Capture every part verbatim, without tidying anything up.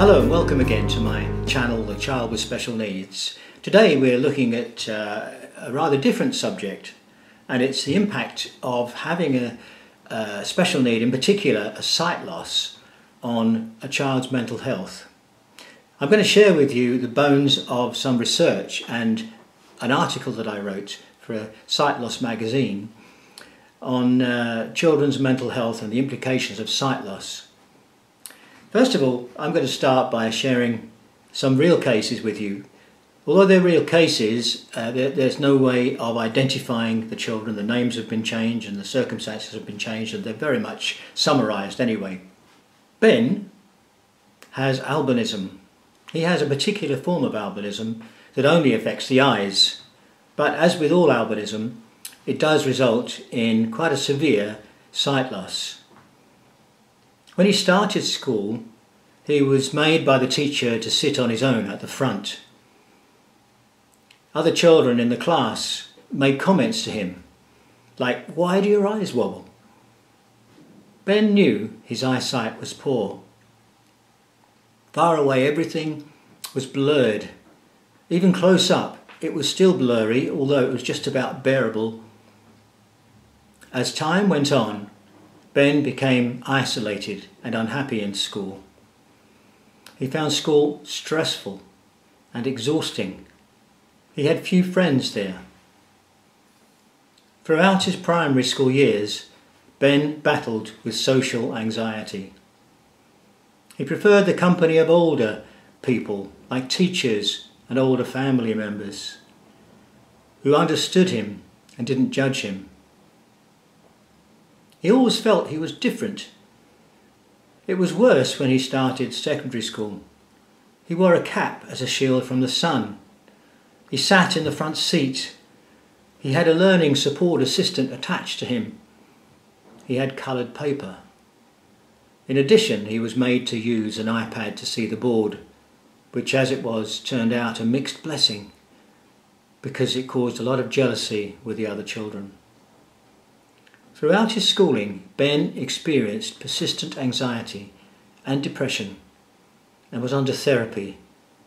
Hello and welcome again to my channel, The Child With Special Needs. Today we're looking at uh, a rather different subject, and it's the impact of having a, a special need, in particular a sight loss, on a child's mental health. I'm going to share with you the bones of some research and an article that I wrote for a sight loss magazine on uh, children's mental health and the implications of sight loss. First of all, I'm going to start by sharing some real cases with you. Although they're real cases, uh, there, there's no way of identifying the children. The names have been changed and the circumstances have been changed, and they're very much summarised anyway. Ben has albinism. He has a particular form of albinism that only affects the eyes. But as with all albinism, it does result in quite a severe sight loss. When he started school, he was made by the teacher to sit on his own at the front. Other children in the class made comments to him, like, "Why do your eyes wobble?" Ben knew his eyesight was poor. Far away, everything was blurred. Even close up, it was still blurry, although it was just about bearable. As time went on, Ben became isolated and unhappy in school. He found school stressful and exhausting. He had few friends there. Throughout his primary school years, Ben battled with social anxiety. He preferred the company of older people, like teachers and older family members, who understood him and didn't judge him. He always felt he was different. It was worse when he started secondary school. He wore a cap as a shield from the sun. He sat in the front seat. He had a learning support assistant attached to him. He had coloured paper. In addition, he was made to use an iPad to see the board, which as it was turned out a mixed blessing because it caused a lot of jealousy with the other children. Throughout his schooling, Ben experienced persistent anxiety and depression and was under therapy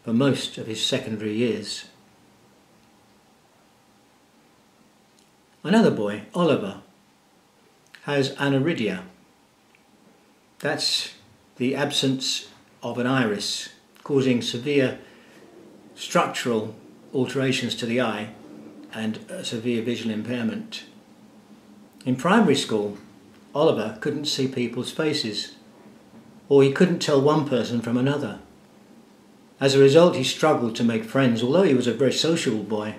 for most of his secondary years. Another boy, Oliver, has aniridia. That's the absence of an iris, causing severe structural alterations to the eye and a severe visual impairment. In primary school, Oliver couldn't see people's faces, or he couldn't tell one person from another. As a result, he struggled to make friends, although he was a very sociable boy.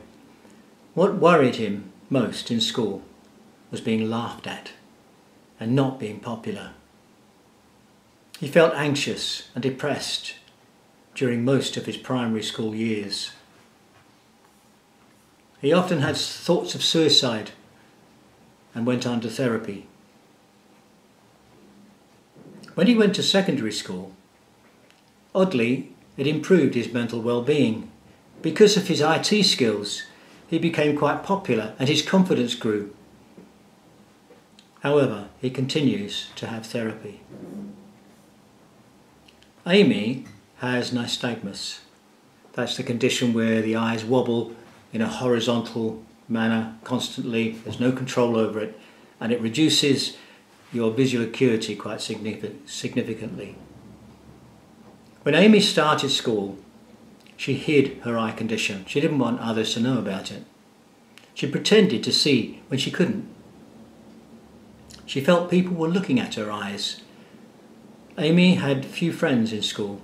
What worried him most in school was being laughed at and not being popular. He felt anxious and depressed during most of his primary school years. He often had thoughts of suicide and went on to therapy. When he went to secondary school, oddly, it improved his mental well-being. Because of his I T skills, he became quite popular and his confidence grew. However, he continues to have therapy. Amy has nystagmus. That's the condition where the eyes wobble in a horizontal manner constantly. There's no control over it, and it reduces your visual acuity quite significantly. When Amy started school, she hid her eye condition. She didn't want others to know about it. She pretended to see when she couldn't. She felt people were looking at her eyes. Amy had few friends in school.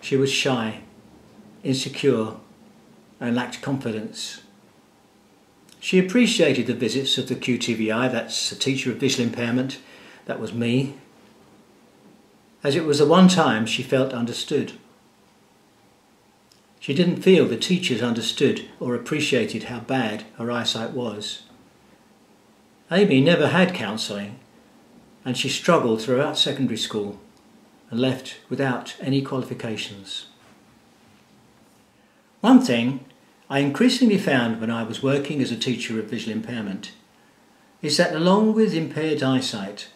She was shy, insecure, and lacked confidence. She appreciated the visits of the Q T V I, that's the teacher of visual impairment, that was me, as it was the one time she felt understood. She didn't feel the teachers understood or appreciated how bad her eyesight was. Amy never had counselling, and she struggled throughout secondary school and left without any qualifications. One thing I increasingly found when I was working as a teacher of visual impairment is that along with impaired eyesight,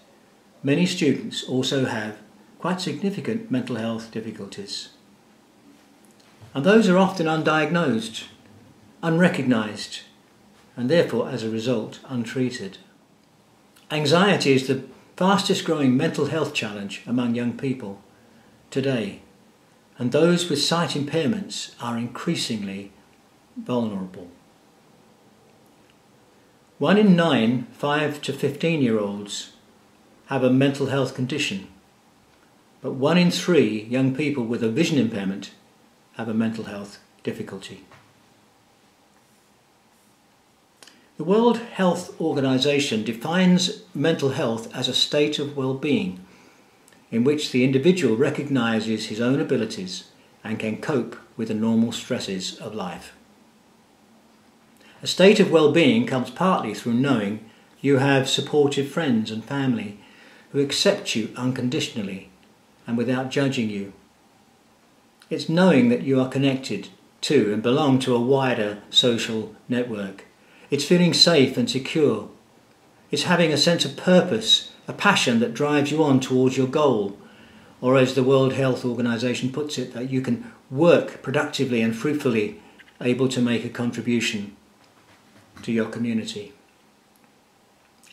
many students also have quite significant mental health difficulties. And those are often undiagnosed, unrecognised, and therefore, as a result, untreated. Anxiety is the fastest growing mental health challenge among young people today, and those with sight impairments are increasingly vulnerable. One in nine five to fifteen year olds have a mental health condition, but one in three young people with a vision impairment have a mental health difficulty. The World Health Organization defines mental health as a state of well-being in which the individual recognizes his own abilities and can cope with the normal stresses of life. A state of well-being comes partly through knowing you have supportive friends and family who accept you unconditionally and without judging you. It's knowing that you are connected to and belong to a wider social network. It's feeling safe and secure. It's having a sense of purpose, a passion that drives you on towards your goal, or as the World Health Organization puts it, that you can work productively and fruitfully, able to make a contribution to your community.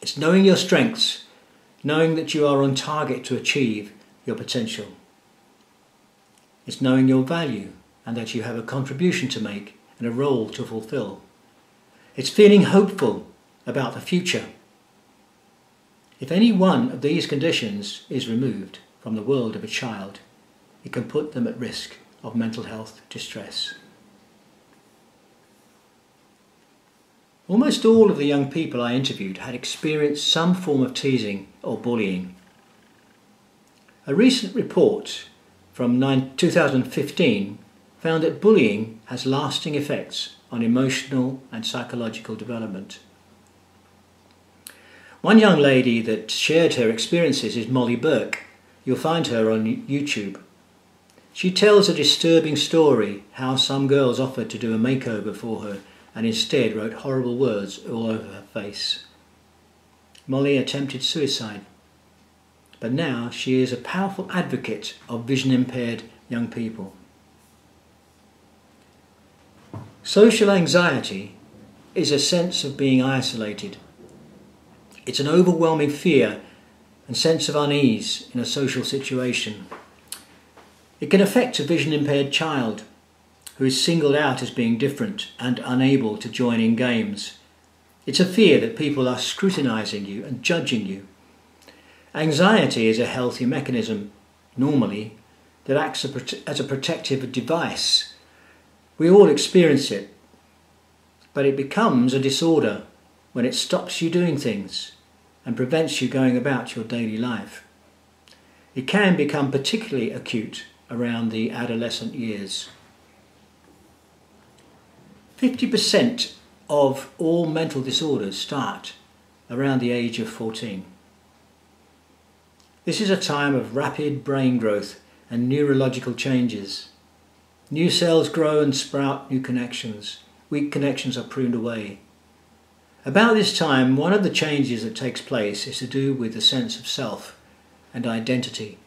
It's knowing your strengths, knowing that you are on target to achieve your potential. It's knowing your value and that you have a contribution to make and a role to fulfill. It's feeling hopeful about the future. If any one of these conditions is removed from the world of a child, it can put them at risk of mental health distress. Almost all of the young people I interviewed had experienced some form of teasing or bullying. A recent report from two thousand fifteen found that bullying has lasting effects on emotional and psychological development. One young lady that shared her experiences is Molly Burke. You'll find her on YouTube. She tells a disturbing story how some girls offered to do a makeover for her and instead wrote horrible words all over her face. Molly attempted suicide, but now she is a powerful advocate of vision-impaired young people. Social anxiety is a sense of being isolated. It's an overwhelming fear and sense of unease in a social situation. It can affect a vision-impaired child who is singled out as being different and unable to join in games. It's a fear that people are scrutinizing you and judging you. Anxiety is a healthy mechanism, normally, that acts as a protective device. We all experience it, but it becomes a disorder when it stops you doing things and prevents you going about your daily life. It can become particularly acute around the adolescent years. fifty percent of all mental disorders start around the age of fourteen. This is a time of rapid brain growth and neurological changes. New cells grow and sprout new connections. Weak connections are pruned away. About this time, one of the changes that takes place is to do with the sense of self and identity.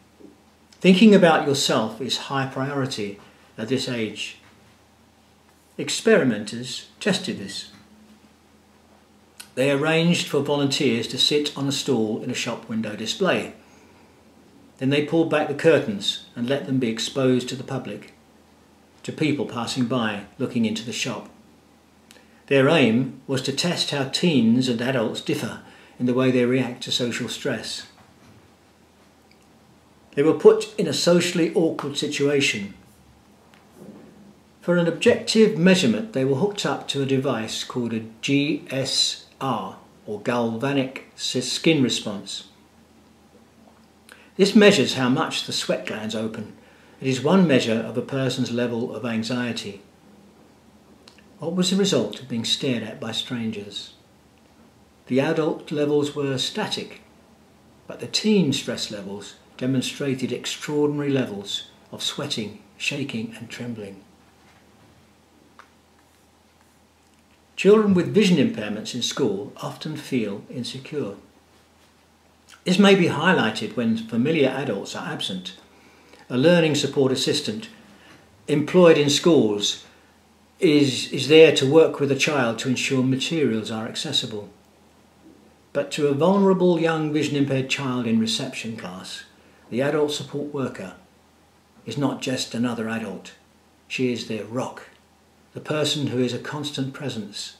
Thinking about yourself is high priority at this age. Experimenters tested this. They arranged for volunteers to sit on a stool in a shop window display. Then they pulled back the curtains and let them be exposed to the public, to people passing by looking into the shop. Their aim was to test how teens and adults differ in the way they react to social stress. They were put in a socially awkward situation. For an objective measurement, they were hooked up to a device called a G S R, or galvanic skin response. This measures how much the sweat glands open. It is one measure of a person's level of anxiety. What was the result of being stared at by strangers? The adult levels were static, but the teen stress levels demonstrated extraordinary levels of sweating, shaking and trembling. Children with vision impairments in school often feel insecure. This may be highlighted when familiar adults are absent. A learning support assistant employed in schools is, is there to work with a child to ensure materials are accessible. But to a vulnerable young vision-impaired child in reception class, the adult support worker is not just another adult. She is their rock, the person who is a constant presence,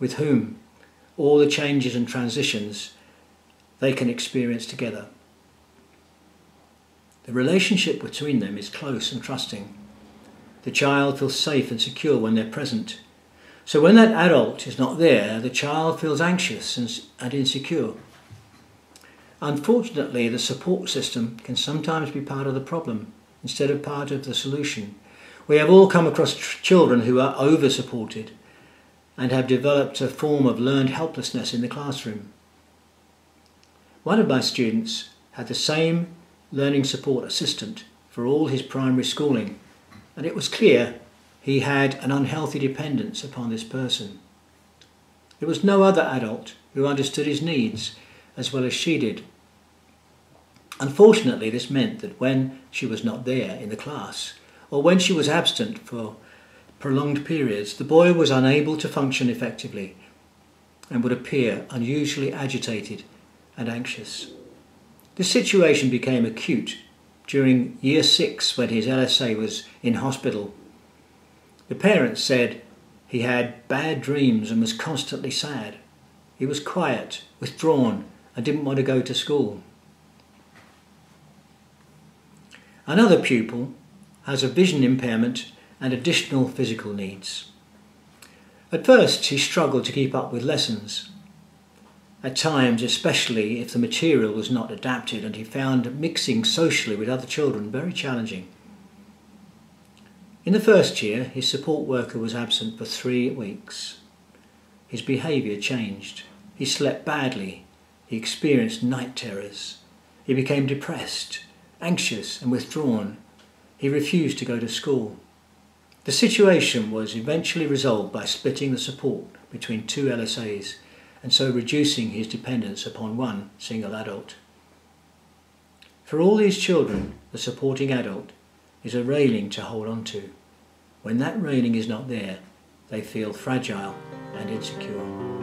with whom all the changes and transitions they can experience together. The relationship between them is close and trusting. The child feels safe and secure when they're present. So when that adult is not there, the child feels anxious and, and insecure. Unfortunately, the support system can sometimes be part of the problem instead of part of the solution. We have all come across children who are over-supported and have developed a form of learned helplessness in the classroom. One of my students had the same learning support assistant for all his primary schooling, and it was clear he had an unhealthy dependence upon this person. There was no other adult who understood his needs as well as she did. Unfortunately, this meant that when she was not there in the class, or when she was absent for prolonged periods, the boy was unable to function effectively and would appear unusually agitated and anxious. This situation became acute during year six when his L S A was in hospital. The parents said he had bad dreams and was constantly sad. He was quiet, withdrawn, and didn't want to go to school. Another pupil has a vision impairment and additional physical needs. At first, he struggled to keep up with lessons. At times, especially if the material was not adapted, and he found mixing socially with other children very challenging. In the first year, his support worker was absent for three weeks. His behaviour changed. He slept badly. He experienced night terrors. He became depressed, anxious and withdrawn. He refused to go to school. The situation was eventually resolved by splitting the support between two L S As and so reducing his dependence upon one single adult. For all these children, the supporting adult is a railing to hold on to. When that railing is not there, they feel fragile and insecure.